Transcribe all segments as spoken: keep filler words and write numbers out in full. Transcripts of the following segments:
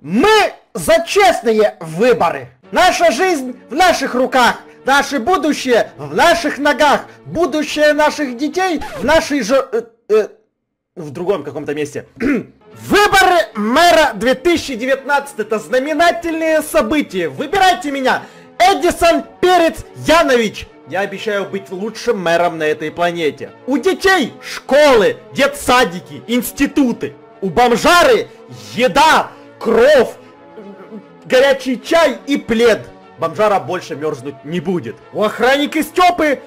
Мы за честные выборы. Наша жизнь в наших руках. Наше будущее в наших ногах. Будущее наших детей в нашей же... Э, э, в другом каком-то месте. Выборы мэра две тысячи девятнадцатого. Это знаменательные события. Выбирайте меня. Эдисон Перец Янович. Я обещаю быть лучшим мэром на этой планете. У детей школы, детсадики, институты. У бомжары еда, кровь, горячий чай и плед. Бомжара больше мерзнуть не будет. У охранника Степы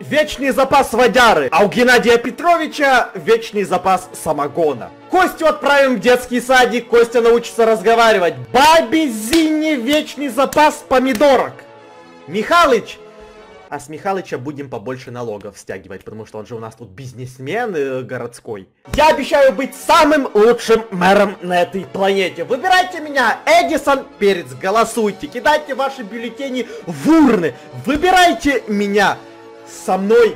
вечный запас водяры, а у Геннадия Петровича вечный запас самогона. Костю отправим в детский садик, Костя научится разговаривать. Бабе Зине вечный запас помидорок. Михалыч, а с Михалыча будем побольше налогов стягивать, потому что он же у нас тут бизнесмен городской. Я обещаю быть самым лучшим мэром на этой планете. Выбирайте меня, Эдисон Перец, голосуйте, кидайте ваши бюллетени в урны. Выбирайте меня. Со мной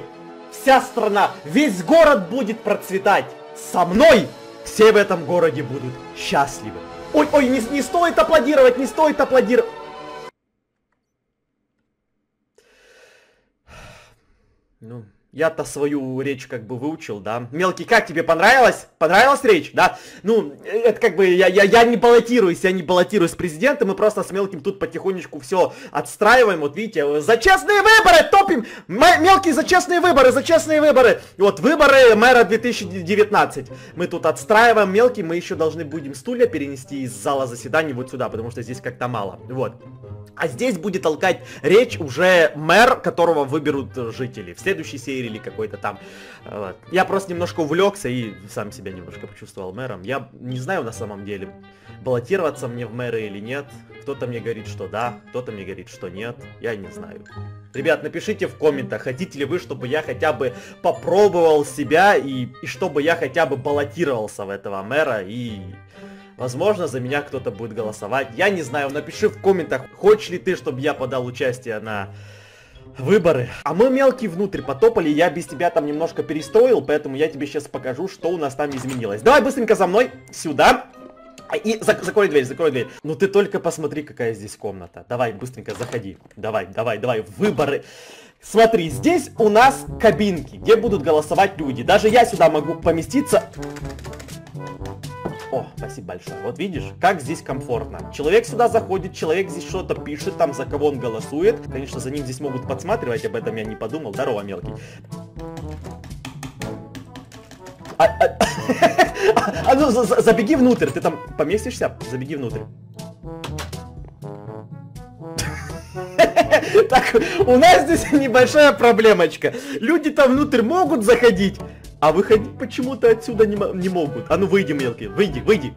вся страна, весь город будет процветать. Со мной все в этом городе будут счастливы. Ой, ой, не, не стоит аплодировать, не стоит аплодировать. Ну, я-то свою речь как бы выучил, да. Мелкий, как тебе понравилось? Понравилась речь, да? Ну, это как бы, я, я, я не баллотируюсь, я не баллотируюсь с президентом, мы просто с Мелким тут потихонечку все отстраиваем, вот видите, за честные выборы топим! М- Мелкий, за честные выборы, за честные выборы! Вот, выборы мэра две тысячи девятнадцать. Мы тут отстраиваем, Мелкий, мы еще должны будем стулья перенести из зала заседаний вот сюда, потому что здесь как-то мало, вот. А здесь будет толкать речь уже мэр, которого выберут жители. В следующей серии или какой-то там. Вот. Я просто немножко увлекся и сам себя немножко почувствовал мэром. Я не знаю на самом деле, баллотироваться мне в мэры или нет. Кто-то мне говорит, что да, кто-то мне говорит, что нет. Я не знаю. Ребят, напишите в комментах, хотите ли вы, чтобы я хотя бы попробовал себя и, и чтобы я хотя бы баллотировался в этого мэра и... Возможно, за меня кто-то будет голосовать. Я не знаю, напиши в комментах, хочешь ли ты, чтобы я подал участие на выборы. А мы, Мелкий, внутрь потопали, я без тебя там немножко перестроил, поэтому я тебе сейчас покажу, что у нас там изменилось. Давай быстренько за мной, сюда. И закрой дверь, закрой дверь. Ну ты только посмотри, какая здесь комната. Давай, быстренько заходи. Давай, давай, давай, выборы. Смотри, здесь у нас кабинки, где будут голосовать люди. Даже я сюда могу поместиться... О, спасибо большое. Вот видишь, как здесь комфортно. Человек сюда заходит, человек здесь что-то пишет, там за кого он голосует. Конечно, за ним здесь могут подсматривать, об этом я не подумал. Здорово, Мелкий. А, а, а ну, за, забеги внутрь, ты там поместишься? Забеги внутрь. Так, у нас здесь небольшая проблемочка. Люди там внутрь могут заходить, а выходить почему-то отсюда не, не могут. А ну выйди, Мелкий, выйди, выйди.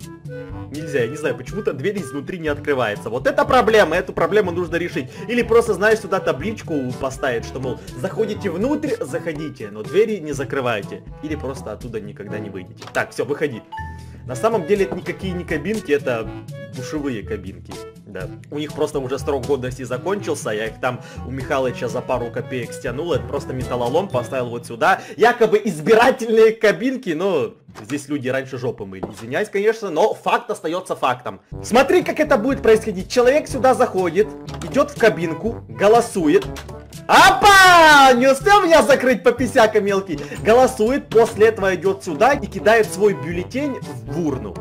Нельзя, я не знаю, почему-то дверь изнутри не открывается. Вот это проблема, эту проблему нужно решить. Или просто, знаешь, сюда табличку поставить, что, мол, заходите внутрь, заходите, но двери не закрывайте. Или просто оттуда никогда не выйдете. Так, все, выходи. На самом деле это никакие не кабинки, это душевые кабинки. Да. У них просто уже срок годности закончился, я их там у Михалыча за пару копеек стянул, это просто металлолом поставил вот сюда. Якобы избирательные кабинки, но здесь люди раньше жопы мыли. Извиняюсь, конечно, но факт остается фактом. Смотри, как это будет происходить. Человек сюда заходит, идет в кабинку, голосует. Опа! Не успел меня закрыть по писяка, Мелкий. Голосует, после этого идет сюда и кидает свой бюллетень в урну.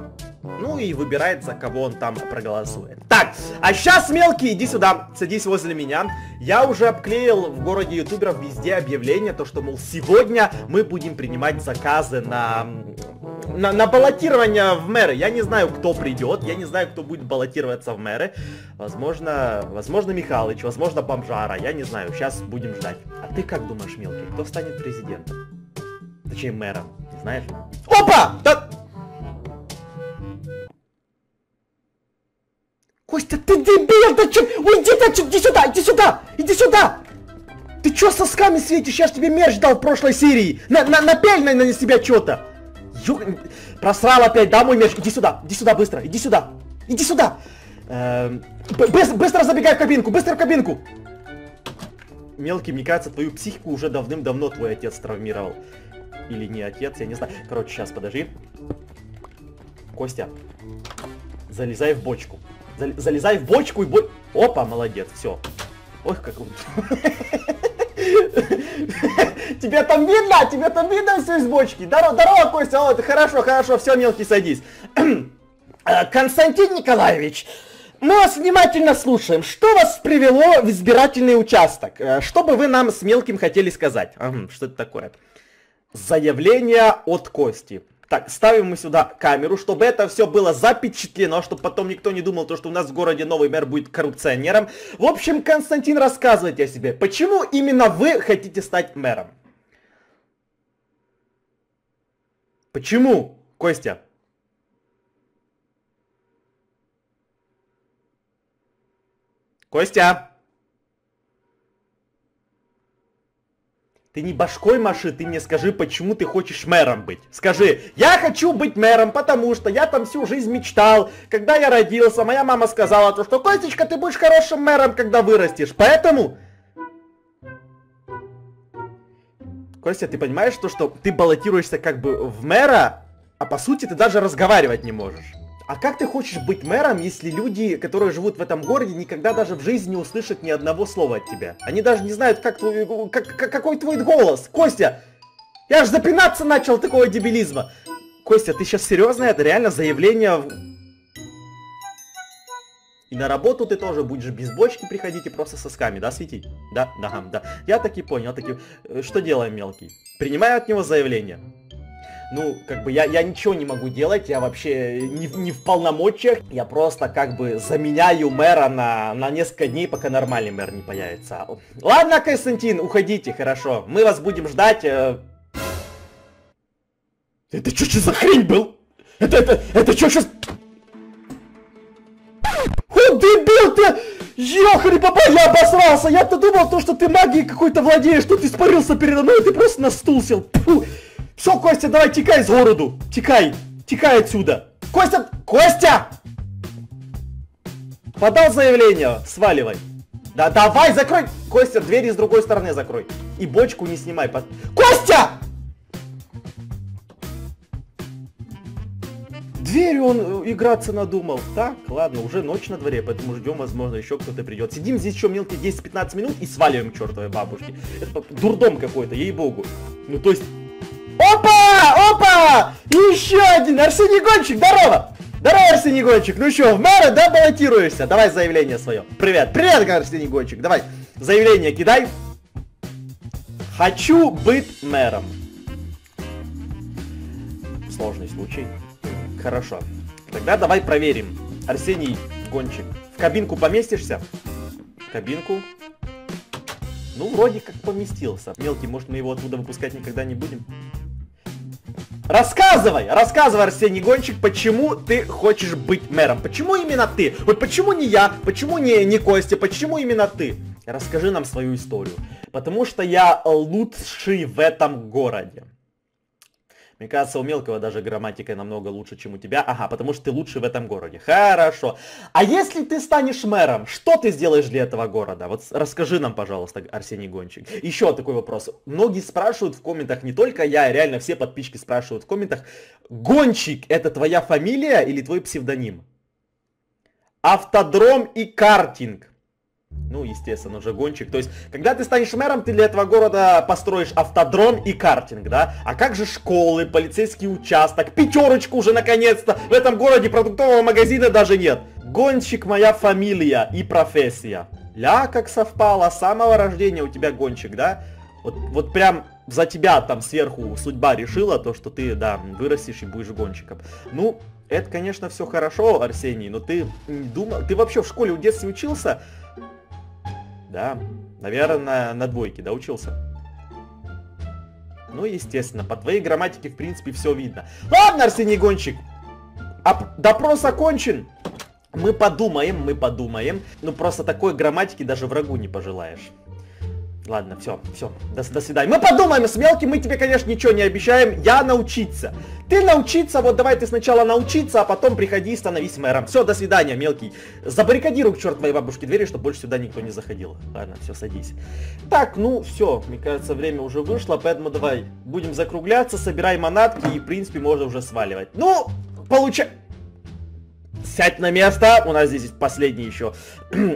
Ну и выбирает, за кого он там проголосует. Так, а сейчас, Мелкий, иди сюда, садись возле меня. Я уже обклеил в городе ютуберов везде объявление, то что, мол, сегодня мы будем принимать заказы на... На, на баллотирование в мэры. Я не знаю, кто придет, я не знаю, кто будет баллотироваться в мэры. Возможно, возможно Михалыч, возможно бомжара, я не знаю, сейчас будем ждать. А ты как думаешь, Мелкий, кто станет президентом? Точнее, мэром, знаешь? Опа! Да... Костя, ты дебил, ты чё? Уйди, ты, иди сюда, иди сюда, иди сюда! Ты чё сосками светишь? Я ж тебе мерч дал в прошлой серии. На, на, напяль на, на себя чё-то. Ё... Просрал опять, да, мой мерч? Иди сюда, иди сюда быстро, иди сюда, иди сюда! Эм... Быстро забегай в кабинку, быстро в кабинку! Мелкий, мне кажется, твою психику уже давным-давно твой отец травмировал. Или не отец, я не знаю. Короче, сейчас, подожди. Костя. Залезай в бочку. Залезай в бочку и бо... Опа, молодец, все. Ох, как круто. Тебе там видно? Тебе там видно все из бочки? Здорово, Костя, вот, хорошо, хорошо, все, мелкий, садись. Константин Николаевич, мы вас внимательно слушаем. Что вас привело в избирательный участок? Что бы вы нам с мелким хотели сказать? Ага, что это такое? Заявление от Кости. Так, ставим мы сюда камеру, чтобы это все было запечатлено, чтобы потом никто не думал, что у нас в городе новый мэр будет коррупционером. В общем, Константин, рассказывайте о себе. Почему именно вы хотите стать мэром? Почему, Костя? Костя! Ты не башкой маши, ты мне скажи, почему ты хочешь мэром быть. Скажи, я хочу быть мэром, потому что я там всю жизнь мечтал. Когда я родился, моя мама сказала, то, что Костечка, ты будешь хорошим мэром, когда вырастешь. Поэтому... Костя, ты понимаешь то, что ты баллотируешься как бы в мэра, а по сути ты даже разговаривать не можешь. А как ты хочешь быть мэром, если люди, которые живут в этом городе, никогда даже в жизни не услышат ни одного слова от тебя? Они даже не знают, как твой, как, какой твой голос. Костя, я аж запинаться начал такого дебилизма. Костя, ты сейчас серьезно? Это реально заявление... И на работу ты тоже будешь без бочки приходить и просто сосками, да, светить? Да, да, да. Я таки понял, таки... Что делаем, мелкий? Принимаю от него заявление. Ну, как бы я, я ничего не могу делать, я вообще не, не в полномочиях. Я просто как бы заменяю мэра на, на несколько дней, пока нормальный мэр не появится. Ладно, Константин, уходите, хорошо. Мы вас будем ждать. Это что, что за хрень был? Это, это, это что сейчас? О, дебил ты! Ёхари, папа, я обосрался! Я-то думал, то, что ты магией какой-то владеешь, что ты испарился передо мной, ты просто на стул сел. Фу. Все, Костя, давай, текай из городу. Текай. Текай отсюда. Костя! Костя! Подал заявление. Сваливай. Да давай, закрой. Костя, двери с другой стороны закрой. И бочку не снимай. Под... Костя! Дверью он играться надумал. Так, ладно, уже ночь на дворе, поэтому ждем, возможно, еще кто-то придет. Сидим здесь еще мелкие десять-пятнадцать минут и сваливаем чертовой бабушки. Это дурдом какой-то, ей-богу. Ну, то есть... Опа! Опа! Еще один! Арсений Гончик, здорово! Здорово, Арсений Гончик! Ну что, в мэра, да, баллотируешься? Давай заявление свое. Привет! Привет, Арсений Гончик! Давай, заявление кидай. Хочу быть мэром. Сложный случай. Хорошо. Тогда давай проверим. Арсений Гончик, в кабинку поместишься? В кабинку. Ну, вроде как поместился. Мелкий, может, мы его оттуда выпускать никогда не будем? Рассказывай, рассказывай, Арсений Гончик, почему ты хочешь быть мэром? Почему именно ты? Вот почему не я? Почему не, не Костя? Почему именно ты? Расскажи нам свою историю. Потому что я лучший в этом городе. Мне кажется, у мелкого даже грамматика намного лучше, чем у тебя. Ага, потому что ты лучший в этом городе. Хорошо. А если ты станешь мэром, что ты сделаешь для этого города? Вот расскажи нам, пожалуйста, Арсений Гончик. Еще такой вопрос. Многие спрашивают в комментах, не только я, реально все подписчики спрашивают в комментах. Гончик, это твоя фамилия или твой псевдоним? Автодром и картинг. Ну, естественно же, Гончик. То есть, когда ты станешь мэром, ты для этого города построишь автодром и картинг, да? А как же школы, полицейский участок, пятерочку уже наконец-то? В этом городе продуктового магазина даже нет. Гончик моя фамилия и профессия. Ля, как совпало, с самого рождения у тебя Гончик, да? Вот, вот прям за тебя там сверху судьба решила то, что ты, да, вырастешь и будешь Гончиком. Ну, это, конечно, все хорошо, Арсений, но ты не думал... Ты вообще в школе в детстве учился? Да, наверное, на двойке, да, учился? Ну, естественно, по твоей грамматике, в принципе, все видно. Ладно, Арсений Гончик, допрос окончен. Мы подумаем, мы подумаем. Ну, просто такой грамматики даже врагу не пожелаешь. Ладно, все, все, до, до свидания. Мы подумаем с мелким, мы тебе, конечно, ничего не обещаем. Я научиться. Ты научиться, вот давай ты сначала научиться, а потом приходи и становись мэром. Все, до свидания, мелкий. Забаррикадируй к чертовой бабушке двери, чтобы больше сюда никто не заходил. Ладно, все, садись. Так, ну, все, мне кажется, время уже вышло, поэтому давай будем закругляться, собирай манатки и, в принципе, можно уже сваливать. Ну, получай... Сядь на место. У нас здесь есть последний еще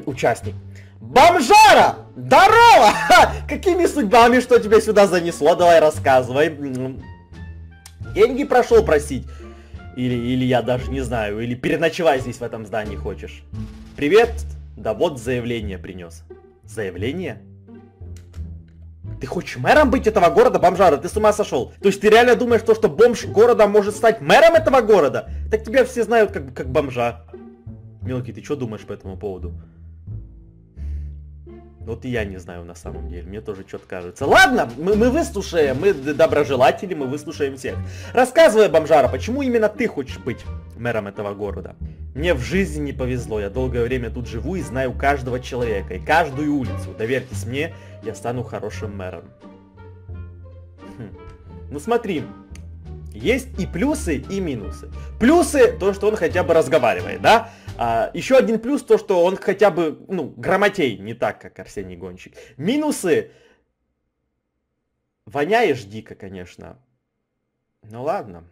участник. Бомжара! Здорово! Ха! Какими судьбами, что тебя сюда занесло? Давай рассказывай. Деньги прошел просить. Или, или я даже не знаю. Или переночевай здесь в этом здании хочешь. Привет. Да вот заявление принес. Заявление? Ты хочешь мэром быть этого города, бомжара? Ты с ума сошел? То есть ты реально думаешь, что, что бомж города может стать мэром этого города? Так тебя все знают как, как бомжа. Мелкий, ты что думаешь по этому поводу? Вот и я не знаю на самом деле, мне тоже что-то кажется. Ладно, мы, мы выслушаем, мы доброжелатели, мы выслушаем всех. Рассказывай, бомжара, почему именно ты хочешь быть мэром этого города? Мне в жизни не повезло, я долгое время тут живу и знаю каждого человека и каждую улицу. Доверьтесь мне, я стану хорошим мэром. Хм. Ну смотри, есть и плюсы, и минусы. Плюсы, то, что он хотя бы разговаривает, да? А, еще один плюс, то, что он хотя бы, ну, грамотей, не так, как Арсений Гончик. Минусы. Воняешь дико, конечно. Ну ладно.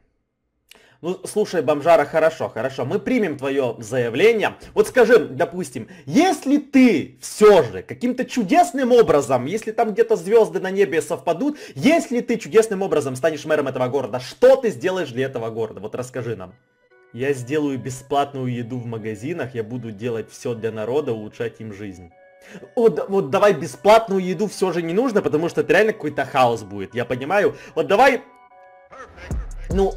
Ну, слушай, бомжара, хорошо, хорошо, мы примем твое заявление. Вот скажи, допустим, если ты все же каким-то чудесным образом, если там где-то звезды на небе совпадут, если ты чудесным образом станешь мэром этого города, что ты сделаешь для этого города? Вот расскажи нам. Я сделаю бесплатную еду в магазинах, я буду делать все для народа, улучшать им жизнь. Вот, вот давай бесплатную еду все же не нужно, потому что это реально какой-то хаос будет, я понимаю. Вот давай, ну,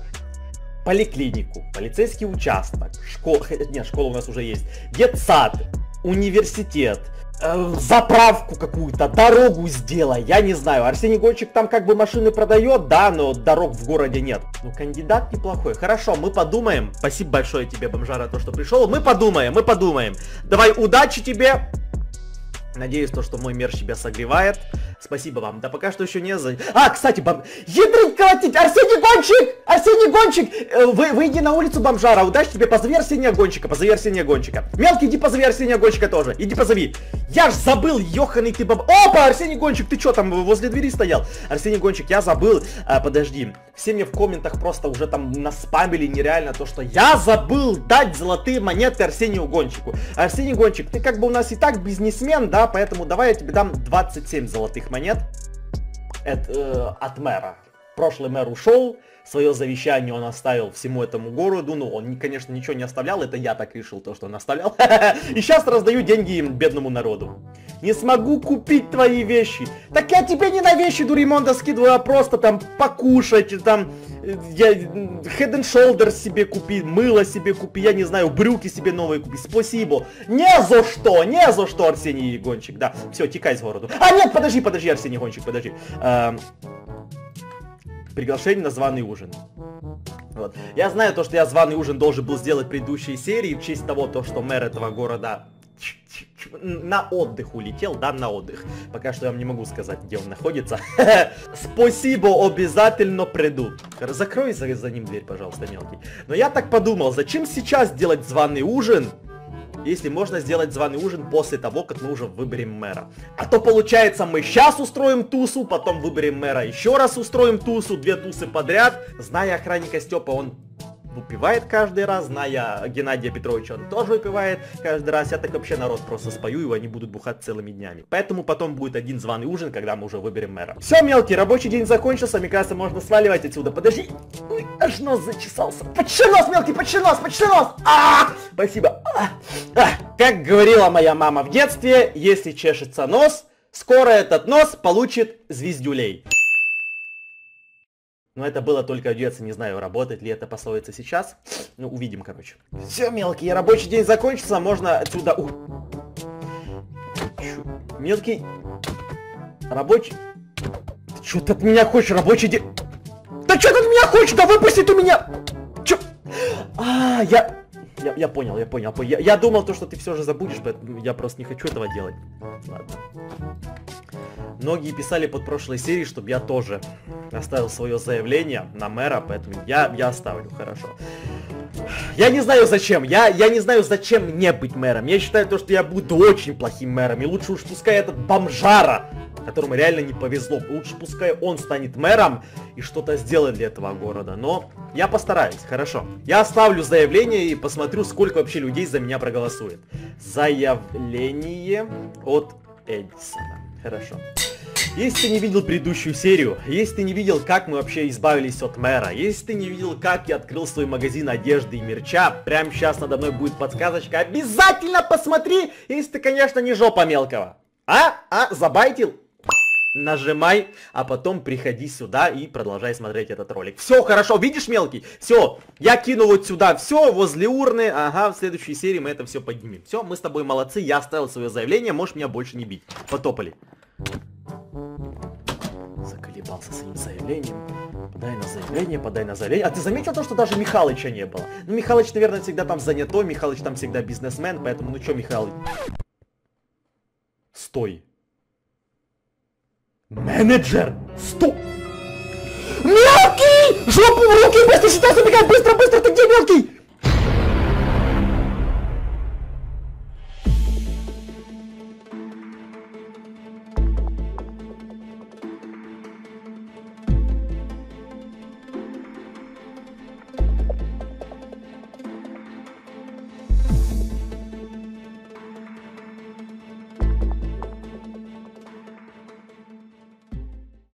поликлинику, полицейский участок, школа, нет, школа у нас уже есть, детсад, университет, э, заправку какую-то, дорогу сделай, я не знаю. Арсений Гончик там как бы машины продает, да, но дорог в городе нет. Ну, кандидат неплохой. Хорошо, мы подумаем. Спасибо большое тебе, бомжара, то, что пришел. Мы подумаем, мы подумаем. Давай, удачи тебе. Надеюсь, то, что мой мерч тебя согревает. Спасибо вам. Да пока что еще не за... А, кстати, бом... Ядрить колотить! Арсений Гончик! Арсений Гончик! Вы, выйди на улицу, бомжара. Удачи тебе. Позови Арсения Гончика. Позови Арсения Гончика. Мелкий, иди позови Арсения Гончика тоже. Иди позови. Я ж забыл, ёханый ты бом... Опа, Арсений Гончик, ты чё там возле двери стоял? Арсений Гончик, я забыл. А, подожди. Все мне в комментах просто уже там наспамили нереально то, что я забыл дать золотые монеты Арсению Гончику. Арсений Гончик, ты как бы у нас и так бизнесмен, да? Поэтому давай я тебе дам двадцать семь золотых монет от, э, от мэра. Прошлый мэр ушел, свое завещание он оставил всему этому городу. Ну, он, конечно, ничего не оставлял, это я так решил, то, что он оставлял. И сейчас раздаю деньги им, бедному народу. Не смогу купить твои вещи. Так я тебе не на вещи, Дуримонда, скидываю, а просто там покушать, там... Я Head and Shoulders себе купи, мыло себе купи, я не знаю, брюки себе новые купи. Спасибо. Не за что, не за что, Арсений Гончик, да. Все, текай с городу. А нет, подожди, подожди, Арсений Гончик, подожди. Эм... Приглашение на званый ужин. Вот. Я знаю то, что я званый ужин должен был сделать в предыдущей серии в честь того, то, что мэр этого города на отдых улетел, да, на отдых. Пока что я вам не могу сказать, где он находится. Спасибо, обязательно приду. Закрой за, за ним дверь, пожалуйста, мелкий. Но я так подумал, зачем сейчас делать званый ужин, если можно сделать званый ужин после того, как мы уже выберем мэра. А то получается, мы сейчас устроим тусу, потом выберем мэра, еще раз устроим тусу, две тусы подряд. Зная охранника Степа, он... выпивает каждый раз, зная Геннадия Петровича, он тоже выпивает каждый раз. Я так вообще народ просто спою, и они будут бухать целыми днями. Поэтому потом будет один званый ужин, когда мы уже выберем мэра. Все, мелкий, рабочий день закончился, Микраса можно сваливать отсюда. Подожди, ой, аж нос зачесался. Почти нос, мелкий, почти нос, почти нос. А-а-а! Спасибо. А-а-а! Как говорила моя мама в детстве, если чешется нос, скоро этот нос получит звездюлей. Но это было только в детстве, не знаю, работает ли это пословица сейчас. Ну, увидим, короче. Все, мелкий, рабочий день закончится, можно отсюда... У... Мелкий... Рабочий... Ты что ты от меня хочешь, рабочий день... Да что ты от меня хочешь, да выпусти ты меня! Чё? А, я... Я, я понял, я понял, я, я думал то, что ты все же забудешь, поэтому я просто не хочу этого делать. Ладно. Многие писали под прошлой серией, чтобы я тоже оставил свое заявление на мэра, поэтому я, я оставлю, хорошо. Я не знаю зачем, я, я не знаю зачем мне быть мэром. Я считаю то, что я буду очень плохим мэром, и лучше уж пускай этот бомжара которому реально не повезло. Лучше пускай он станет мэром и что-то сделает для этого города. Но я постараюсь, хорошо. Я оставлю заявление и посмотрю, сколько вообще людей за меня проголосует. Заявление от Эдисона. Хорошо. Если ты не видел предыдущую серию, если ты не видел, как мы вообще избавились от мэра, если ты не видел, как я открыл свой магазин одежды и мерча, прямо сейчас надо мной будет подсказочка. Обязательно посмотри, если ты, конечно, не жопа мелкого. А? А? Забайтил? Нажимай, а потом приходи сюда и продолжай смотреть этот ролик. Все, хорошо, видишь, мелкий? Все, я кину вот сюда, все, возле урны. Ага, в следующей серии мы это все поднимем. Все, мы с тобой молодцы, я оставил свое заявление, можешь меня больше не бить. Потопали. Заколебался своим заявлением. Подай на заявление, подай на заявление. А ты заметил то, что даже Михалыча не было? Ну, Михалыч, наверное, всегда там занятой, Михалыч там всегда бизнесмен, поэтому, ну чё, Михалыч? Стой. Менеджер! Стоп! Мелкий! Жопу в руки! Быстро сюда забегай! Быстро, быстро! Ты где, мелкий?